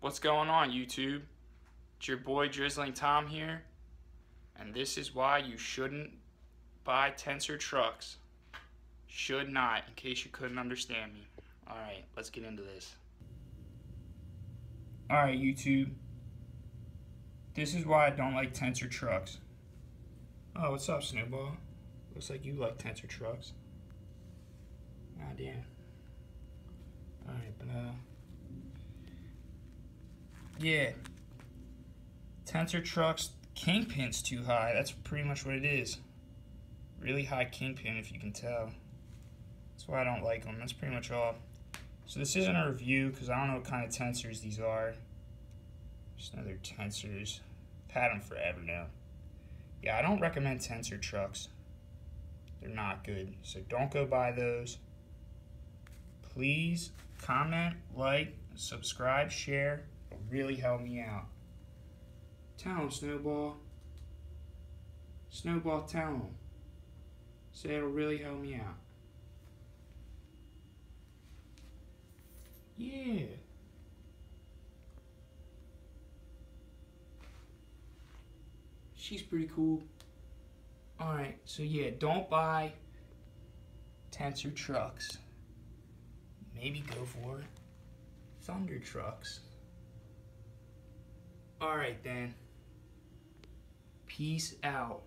What's going on, YouTube? It's your boy Drizzling Tom here, and this is why you shouldn't buy Tensor Trucks. Should not, in case you couldn't understand me. Alright, let's get into this. Alright, YouTube. This is why I don't like Tensor Trucks. Oh, what's up, Snowball? Looks like you like Tensor Trucks. Ah, damn. Alright, but yeah, Tensor Trucks kingpin's too high. That's pretty much what it is. Really high kingpin, if you can tell. That's why I don't like them. That's pretty much all. So this isn't a review because I don't know what kind of tensors these are. Just know they're tensors. I've had them forever now. Yeah, I don't recommend Tensor Trucks. They're not good. So don't go buy those. Please comment, like, subscribe, share. It'll really help me out. Tell him, Snowball. Snowball, tell him. Say it'll really help me out. Yeah. She's pretty cool. Alright, so yeah, don't buy Tensor Trucks. Maybe go for Thunder Trucks. Alright then, peace out.